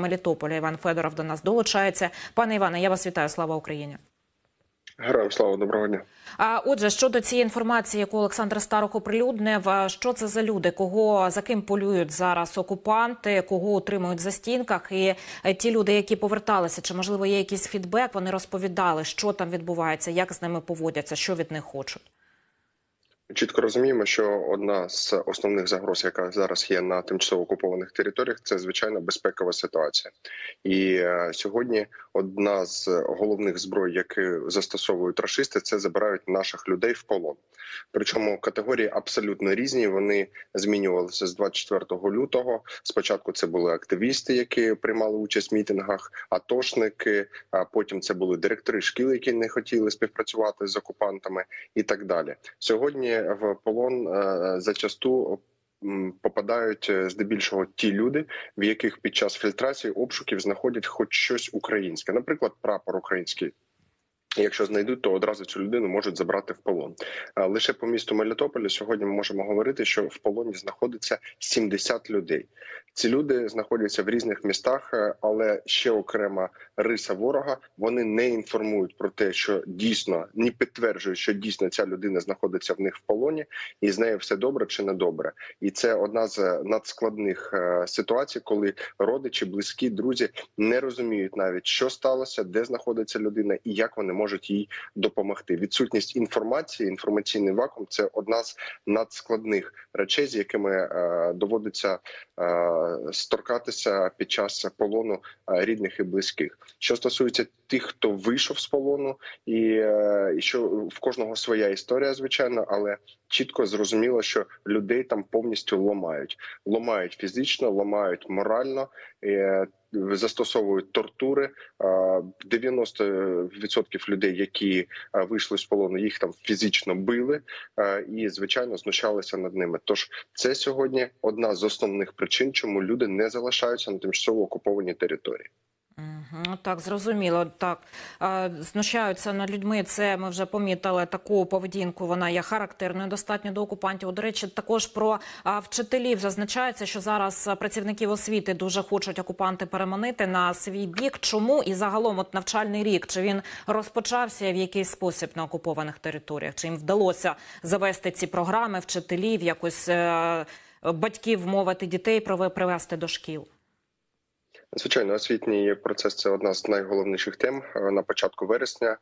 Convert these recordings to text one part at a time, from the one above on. Мелітополя Іван Федоров до нас долучається. Пане Іване, я вас вітаю. Слава Україні! Героям слава, доброго дня. Отже, щодо цієї інформації, яку Олександр Старух оприлюднив, що це за люди, за ким полюють зараз окупанти, кого утримують за стінках, і ті люди, які поверталися, чи можливо є якийсь фідбек, вони розповідали, що там відбувається, як з ними поводяться, що від них хочуть? Чітко розуміємо, що одна з основних загроз, яка зараз є на тимчасово окупованих територіях, це, звичайно, безпекова ситуація. І сьогодні одна з головних зброй, які застосовують рашисти, це забирають наших людей в полон. Причому категорії абсолютно різні, вони змінювалися з 24 лютого. Спочатку це були активісти, які приймали участь в мітингах, атошники, а потім це були директори шкіл, які не хотіли співпрацювати з окупантами і так далі. Сьогодні в полон зачасту попадають здебільшого ті люди, в яких під час фільтрації обшуків знаходять хоч щось українське, наприклад, прапор український. Якщо знайдуть, то одразу цю людину можуть забрати в полон. Лише по місту Мелітополі сьогодні ми можемо говорити, що в полоні знаходиться 70 людей. Ці люди знаходяться в різних містах, але ще окрема риса ворога, вони не інформують про те, що дійсно, не підтверджують, що дійсно ця людина знаходиться в них в полоні, і з нею все добре чи не добре. І це одна з надскладних ситуацій, коли родичі, близькі, друзі не розуміють навіть, що сталося, де знаходиться людина і як вони можуть їй допомогти. Відсутність інформації, інформаційний вакуум – це одна з надскладних речей, з якими доводиться сторкатися під час полону рідних і близьких. Що стосується тих, хто вийшов з полону, і що в кожного своя історія, звичайно, але чітко зрозуміло, що людей там повністю ламають. Ламають фізично, ламають морально, застосовують тортури. 90% людей, які вийшли з полону, їх там фізично били і, звичайно, знущалися над ними. Тож це сьогодні одна з основних причин, чому люди не залишаються на тимчасово окупованій території. Так, зрозуміло. Так, знущаються над людьми, це ми вже помітили, таку поведінку, вона є характерною достатньо до окупантів. До речі, також про вчителів зазначається, що зараз працівників освіти дуже хочуть окупанти переманити на свій бік. Чому? І загалом от навчальний рік, чи він розпочався в якийсь спосіб на окупованих територіях? Чи їм вдалося завести ці програми, вчителів, якось батьків мовити дітей, привести до шкіл? Звичайно, освітній процес – це одна з найголовніших тем на початку вересня,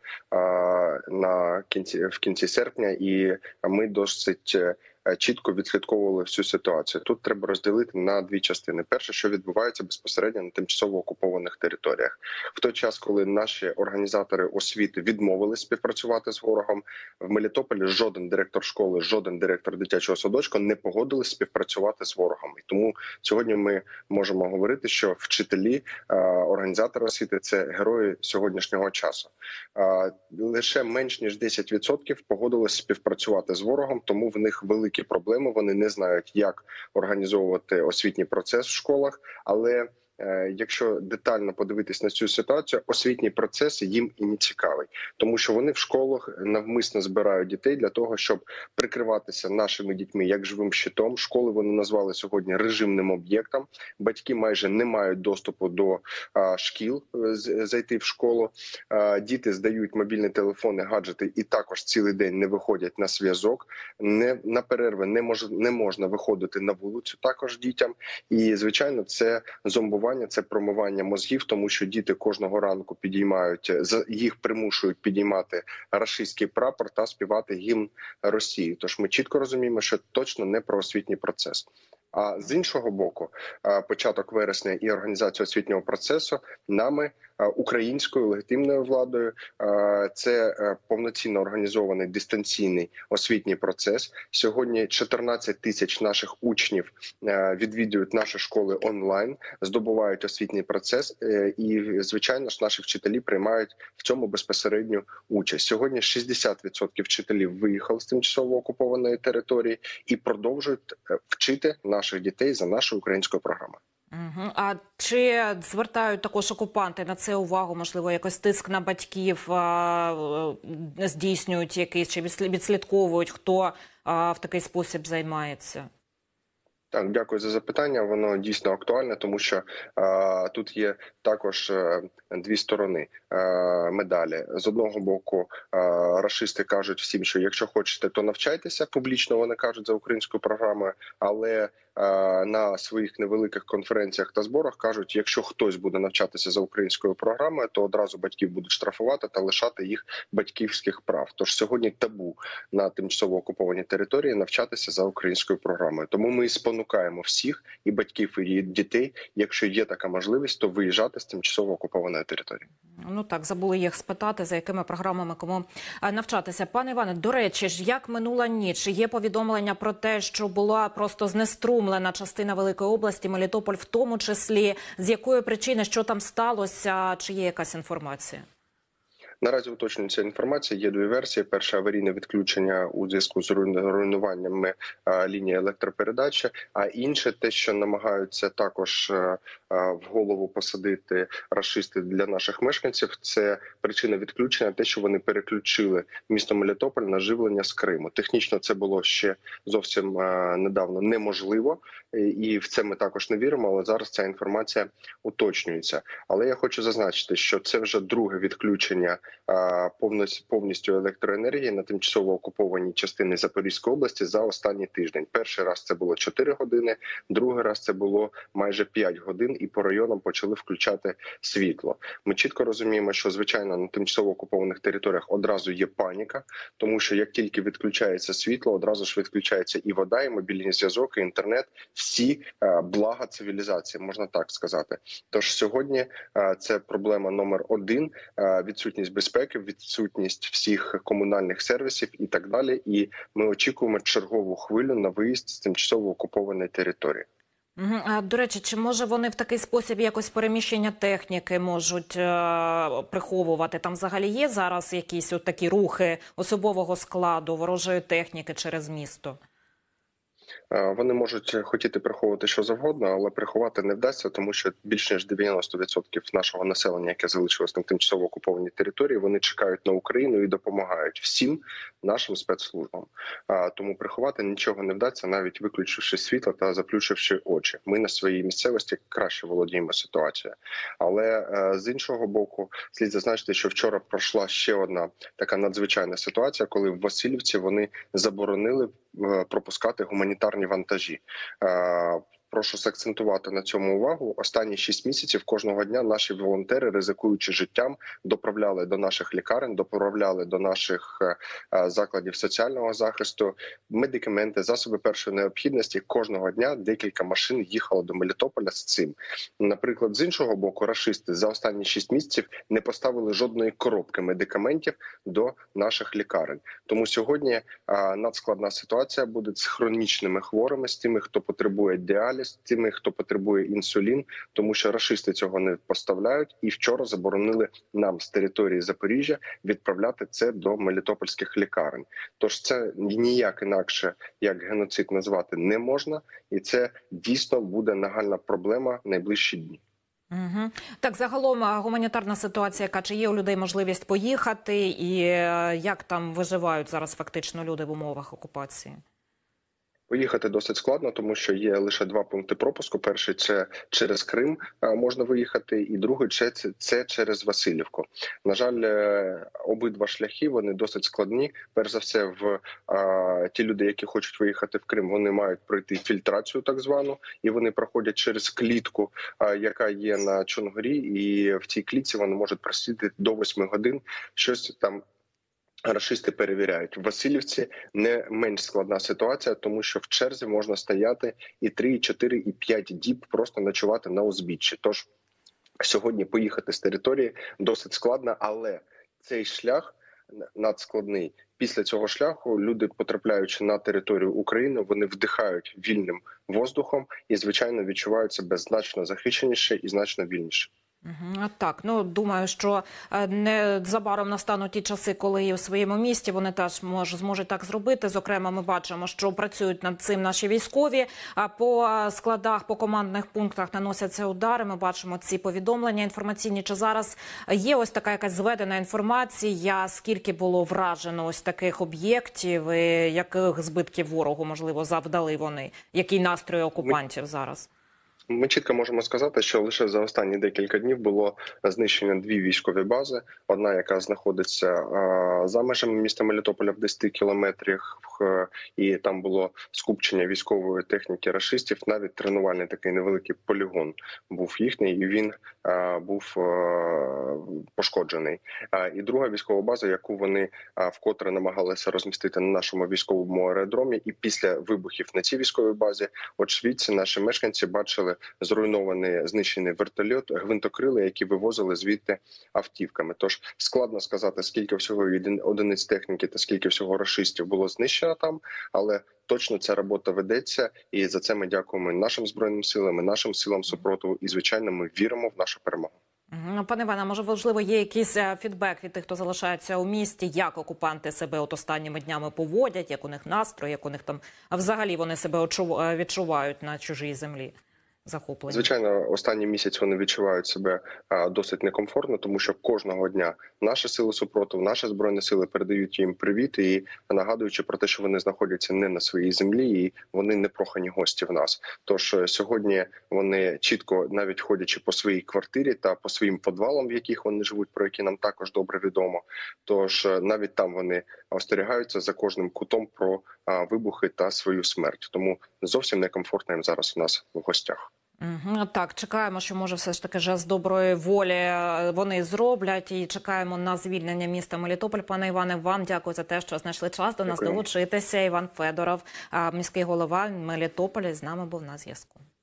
в кінці серпня, і ми досить чітко відслідковували всю ситуацію. Тут треба розділити на дві частини. Перше, що відбувається безпосередньо на тимчасово окупованих територіях. В той час, коли наші організатори освіти відмовились співпрацювати з ворогом, в Мелітополі жоден директор школи, жоден директор дитячого садочку не погодились співпрацювати з ворогом. І тому сьогодні ми можемо говорити, що вчителі, організатори освіти – це герої сьогоднішнього часу. Лише менш ніж 10% погодились співпрацювати з ворогом, тому в них великі проблеми, вони не знають, як організовувати освітній процес в школах, але якщо детально подивитись на цю ситуацію, освітній процес їм і не цікавий, тому що вони в школах навмисно збирають дітей для того, щоб прикриватися нашими дітьми як живим щитом. Школи вони назвали сьогодні режимним об'єктом. Батьки майже не мають доступу до шкіл, зайти в школу. Діти здають мобільні телефони, гаджети і також цілий день не виходять на зв'язок. На перерви не можна виходити на вулицю також дітям. І, звичайно, це зомбування. Це промивання мозгів, тому що діти кожного ранку підіймають, їх примушують підіймати рашистський прапор та співати гімн Росії. Тож ми чітко розуміємо, що точно не про освітній процес. А з іншого боку, початок вересня і організація освітнього процесу нами, українською легітимною владою, це повноцінно організований дистанційний освітній процес. Сьогодні 14 тисяч наших учнів відвідують наші школи онлайн, здобувають освітній процес і, звичайно ж, наші вчителі приймають в цьому безпосередню участь. Сьогодні 60% вчителів виїхали з тимчасово окупованої території і продовжують вчити наших дітей за нашою українською програмою. А чи звертають також окупанти на це увагу, можливо, якось тиск на батьків здійснюють якийсь, чи відслідковують, хто в такий спосіб займається? Так, дякую за запитання. Воно дійсно актуальне, тому що тут є також дві сторони медалі. З одного боку, рашисти кажуть всім, що якщо хочете, то навчайтеся публічно, вони кажуть, за українською програмою, але на своїх невеликих конференціях та зборах кажуть, якщо хтось буде навчатися за українською програмою, то одразу батьків будуть штрафувати та лишати їх батьківських прав. Тож сьогодні табу на тимчасово окупованій території навчатися за українською програмою. Тому ми спонукаємо всіх, і батьків, і дітей, якщо є така можливість, то виїжджати з тимчасово окупованої території. Ну так, забули їх спитати, за якими програмами кому навчатися. Пане Іване, до речі, як минула ніч? Є повідомлення про те, що була просто знеструмлена частина Великої області, Мелітополь в тому числі. З якої причини, що там сталося, чи є якась інформація? Наразі уточнюється інформація. Є дві версії. Перша – аварійне відключення у зв'язку з руйнуваннями лінії електропередачі. А інше – те, що намагаються також в голову посадити рашисти для наших мешканців. Це причина відключення – те, що вони переключили місто Мелітополь на живлення з Криму. Технічно це було ще зовсім недавно неможливо. І в це ми також не віримо, але зараз ця інформація уточнюється. Але я хочу зазначити, що це вже друге відключення повністю електроенергії на тимчасово окупованій частині Запорізької області за останній тиждень. Перший раз це було 4 години, другий раз це було майже 5 годин, і по районам почали включати світло. Ми чітко розуміємо, що, звичайно, на тимчасово окупованих територіях одразу є паніка, тому що як тільки відключається світло, одразу ж відключається і вода, і мобільний зв'язок, і інтернет, всі блага цивілізації, можна так сказати. Тож сьогодні це проблема номер один – відсутність безпеки, відсутність всіх комунальних сервісів і так далі. І ми очікуємо чергову хвилю на виїзд з тимчасово окупованої території. До речі, чи може вони в такий спосіб якось переміщення техніки можуть приховувати? Там взагалі є зараз якісь от такі рухи особового складу, ворожої техніки через місто? Вони можуть хотіти приховувати що завгодно, але приховати не вдасться, тому що більш ніж 90% нашого населення, яке залишилось на тимчасово окупованій території, вони чекають на Україну і допомагають всім нашим спецслужбам. Тому приховати нічого не вдасться, навіть виключивши світло та заплющивши очі. Ми на своїй місцевості краще володіємо ситуацією. Але з іншого боку, слід зазначити, що вчора пройшла ще одна така надзвичайна ситуація, коли в Васильівці вони заборонили пропускати гуманітарні вантажі. Прошу акцентувати на цьому увагу. Останні 6 місяців кожного дня наші волонтери, ризикуючи життям, доправляли до наших лікарень, доправляли до наших закладів соціального захисту медикаменти, засоби першої необхідності. Кожного дня декілька машин їхало до Мелітополя з цим. Наприклад, з іншого боку, рашисти за останні 6 місяців не поставили жодної коробки медикаментів до наших лікарень. Тому сьогодні надскладна ситуація буде з хронічними хворими, з тими, хто потребує діалізу, з тими, хто потребує інсулін, тому що рашисти цього не поставляють. І вчора заборонили нам з території Запоріжжя відправляти це до мелітопольських лікарень. Тож це ніяк інакше, як геноцид, назвати не можна. І це дійсно буде нагальна проблема найближчі дні. Угу. Так, загалом гуманітарна ситуація, чи є у людей можливість поїхати? І як там виживають зараз фактично люди в умовах окупації? Виїхати досить складно, тому що є лише 2 пункти пропуску. Перший – це через Крим можна виїхати, і другий – це через Васильівку. На жаль, обидва шляхи, вони досить складні. Перш за все, ті люди, які хочуть виїхати в Крим, вони мають пройти фільтрацію так звану, і вони проходять через клітку, яка є на Чонгорі, і в цій клітці вони можуть просидіти до 8 годин, щось там. Рашисти перевіряють. В Васильівці не менш складна ситуація, тому що в черзі можна стояти і 3, і 4, і 5 діб просто ночувати на узбіччі. Тож сьогодні поїхати з території досить складно, але цей шлях надскладний. Після цього шляху люди, потрапляючи на територію України, вони вдихають вільним воздухом і, звичайно, відчувають себе значно захищеніше і значно вільніше. Так, ну думаю, що незабаром настануть ті часи, коли і у своєму місті вони теж зможуть так зробити. Зокрема, ми бачимо, що працюють над цим наші військові. По складах, по командних пунктах наносяться удари. Ми бачимо ці повідомлення інформаційні. Чи зараз є ось така якась зведена інформація, скільки було вражено ось таких об'єктів, і яких збитків ворогу, можливо, завдали вони? Який настрій окупантів зараз? Ми чітко можемо сказати, що лише за останні декілька днів було знищено дві військові бази. Одна, яка знаходиться за межами міста Мелітополя в 10 кілометрах, і там було скупчення військової техніки рашистів. Навіть тренувальний такий невеликий полігон був їхній, і він був пошкоджений. І друга військова база, яку вони вкотре намагалися розмістити на нашому військовому аеродромі. І після вибухів на цій військовій базі, от швидше наші мешканці бачили зруйнований, знищений вертольот, гвинтокрили, які вивозили звідти автівками. Тож складно сказати, скільки всього одиниць техніки та скільки всього рашистів було знищено там, але точно ця робота ведеться, і за це ми дякуємо нашим Збройним силам, нашим силам супротиву, і, звичайно, ми віримо в нашу перемогу. Пане Іване, може, важливо, є якийсь фідбек від тих, хто залишається у місті, як окупанти себе от останніми днями поводять, як у них настрій, як у них там взагалі вони себе відчувають на чужій землі? Захоплення. Звичайно, останній місяць вони відчувають себе досить некомфортно, тому що кожного дня наші сили супротиву, наші збройні сили передають їм привіт і нагадуючи про те, що вони знаходяться не на своїй землі і вони непрохані гості в нас. Тож сьогодні вони чітко, навіть ходячи по своїй квартирі та по своїм підвалам, в яких вони живуть, про які нам також добре відомо, тож навіть там вони остерігаються за кожним кутом про вибухи та свою смерть. Тому зовсім некомфортно їм зараз у нас в гостях. Так, чекаємо, що може все ж таки вже з доброї волі вони зроблять, і чекаємо на звільнення міста Мелітополь. Пане Іване, вам дякую за те, що знайшли час до нас долучитися. Іван Федоров, міський голова Мелітополя, з нами був на зв'язку.